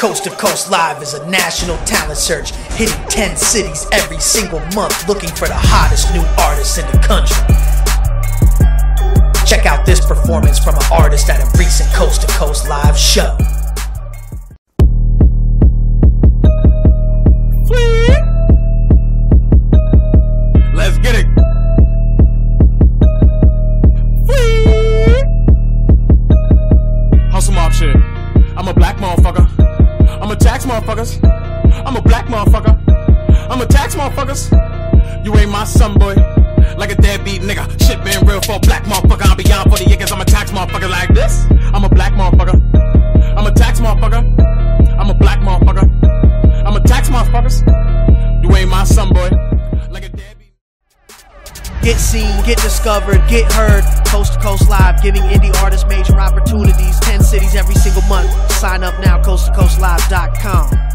Coast to Coast Live is a national talent search, hitting 10 cities every single month, looking for the hottest new artists in the country. Check out this performance from an artist at a recent Coast to Coast Live show. Let's get it. Hustle mob shit. I'm a black motherfucker. I'm a tax motherfuckers. I'm a black motherfucker. I'm a tax motherfuckers. You ain't my son, boy. Like a deadbeat nigga. Shit been real for a black motherfucker. I'm beyond for the niggas. I'm a tax motherfucker like this. I'm a black motherfucker. I'm a tax motherfucker. I'm a black motherfucker. I'm a tax motherfuckers. You ain't my son, boy. Like a deadbeat. Get seen, get discovered, get heard. Coast to Coast Live, giving indie artists major opportunities. 10 cities every single month. Sign up now, coasttocoastlive.com.